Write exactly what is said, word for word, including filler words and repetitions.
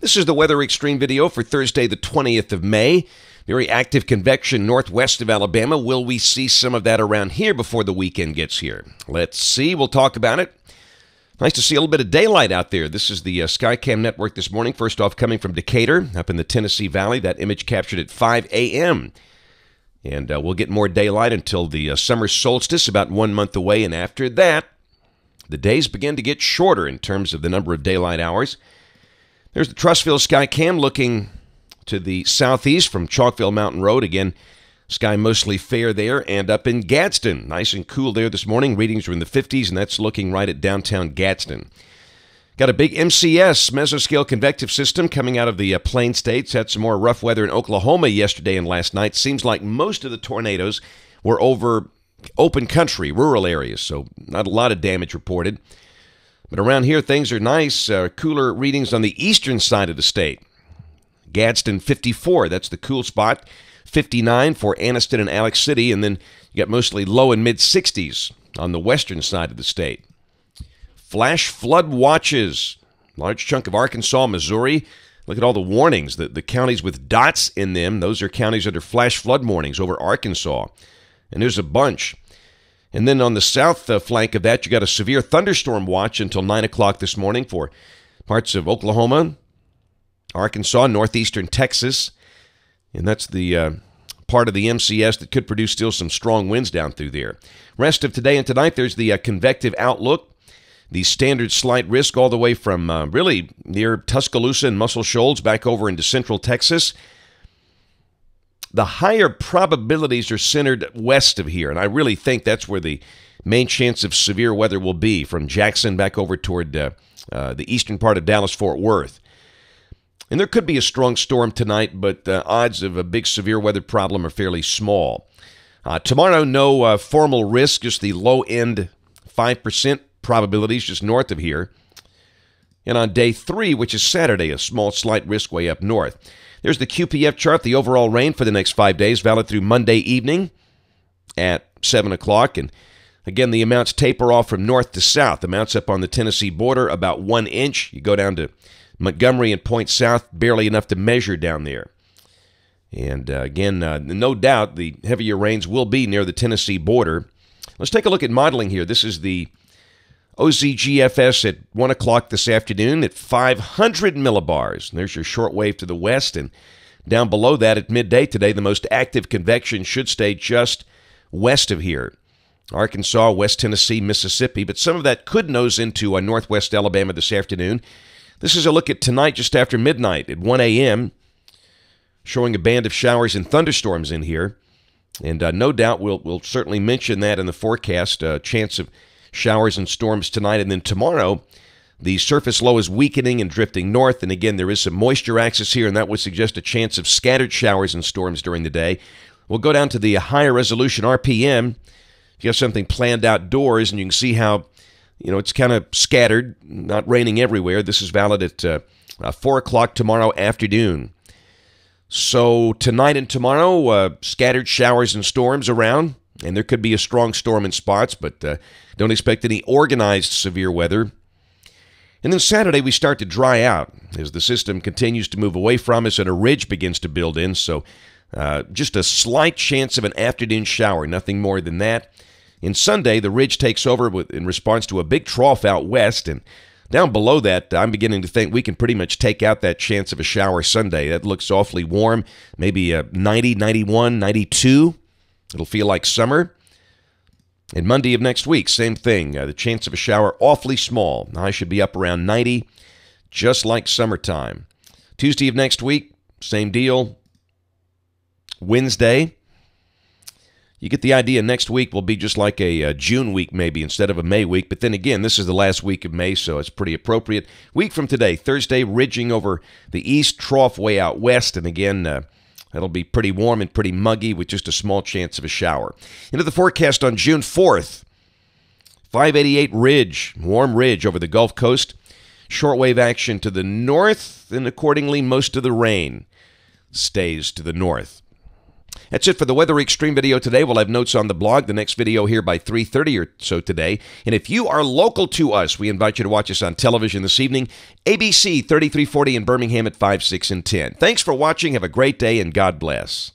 This is the Weather Extreme video for Thursday, the twentieth of May. Very active convection northwest of Alabama. Will we see some of that around here before the weekend gets here? Let's see. We'll talk about it. Nice to see a little bit of daylight out there. This is the uh, Skycam Network this morning. First off, coming from Decatur, up in the Tennessee Valley. That image captured at five A M And uh, we'll get more daylight until the uh, summer solstice, about one month away. And after that, the days begin to get shorter in terms of the number of daylight hours. There's the Trussville SkyCam looking to the southeast from Chalkville Mountain Road. Again, sky mostly fair there, and up in Gadsden. Nice and cool there this morning. Readings are in the fifties, and that's looking right at downtown Gadsden. Got a big M C S, mesoscale convective system, coming out of the uh, Plain States. Had some more rough weather in Oklahoma yesterday and last night. Seems like most of the tornadoes were over open country, rural areas, so not a lot of damage reported. But around here, things are nice. Uh, cooler readings on the eastern side of the state. Gadsden fifty-four, that's the cool spot. fifty-nine for Anniston and Alex City, and then you got mostly low and mid-sixties on the western side of the state. Flash flood watches. Large chunk of Arkansas, Missouri. Look at all the warnings. The, the counties with dots in them, those are counties under flash flood warnings over Arkansas. And there's a bunch. And then on the south uh, flank of that, you got a severe thunderstorm watch until nine o'clock this morning for parts of Oklahoma, Arkansas, northeastern Texas. And that's the uh, part of the M C S that could produce still some strong winds down through there. Rest of today and tonight, there's the uh, convective outlook. The standard slight risk all the way from uh, really near Tuscaloosa and Muscle Shoals back over into central Texas. The higher probabilities are centered west of here, and I really think that's where the main chance of severe weather will be, from Jackson back over toward uh, uh, the eastern part of Dallas-Fort Worth. And there could be a strong storm tonight, but uh, odds of a big severe weather problem are fairly small. Uh, tomorrow, no uh, formal risk, just the low-end five percent probabilities just north of here. And on day three, which is Saturday, a small slight risk way up north. There's the Q P F chart, the overall rain for the next five days, valid through Monday evening at seven o'clock. And again, the amounts taper off from north to south. Amounts up on the Tennessee border, about one inch. You go down to Montgomery and point south, barely enough to measure down there. And uh, again, uh, no doubt the heavier rains will be near the Tennessee border. Let's take a look at modeling here. This is the O Z G F S at one o'clock this afternoon at five hundred millibars. And there's your short wave to the west. And down below that at midday today, the most active convection should stay just west of here. Arkansas, West Tennessee, Mississippi. But some of that could nose into uh, northwest Alabama this afternoon. This is a look at tonight just after midnight at one A M showing a band of showers and thunderstorms in here. And uh, no doubt we'll, we'll certainly mention that in the forecast. Uh, chance of showers and storms tonight, and then tomorrow the surface low is weakening and drifting north, and again there is some moisture axis here, and that would suggest a chance of scattered showers and storms during the day. We'll go down to the higher resolution R P M if you have something planned outdoors, and you can see how, you know, it's kind of scattered, not raining everywhere. This is valid at uh, uh, four o'clock tomorrow afternoon. So tonight and tomorrow, uh, scattered showers and storms around. And there could be a strong storm in spots, but uh, don't expect any organized severe weather. And then Saturday, we start to dry out as the system continues to move away from us and a ridge begins to build in. So uh, just a slight chance of an afternoon shower, nothing more than that. And Sunday, the ridge takes over with, in response to a big trough out west. And down below that, I'm beginning to think we can pretty much take out that chance of a shower Sunday. That looks awfully warm, maybe uh, ninety, ninety-one, ninety-two. It'll feel like summer. And Monday of next week, same thing. Uh, the chance of a shower, awfully small. I should be up around ninety, just like summertime. Tuesday of next week, same deal. Wednesday, you get the idea, next week will be just like a, a June week maybe instead of a May week. But then again, this is the last week of May, so it's pretty appropriate. Week from today, Thursday, ridging over the east, trough way out west. And again, uh, that'll be pretty warm and pretty muggy with just a small chance of a shower. Into the forecast on June fourth, five eighty-eight ridge, warm ridge over the Gulf Coast. Shortwave action to the north, and accordingly, most of the rain stays to the north. That's it for the Weather Extreme video today. We'll have notes on the blog. The next video here by three thirty or so today. And if you are local to us, we invite you to watch us on television this evening. A B C thirty-three forty in Birmingham at five, six, and ten. Thanks for watching. Have a great day, and God bless.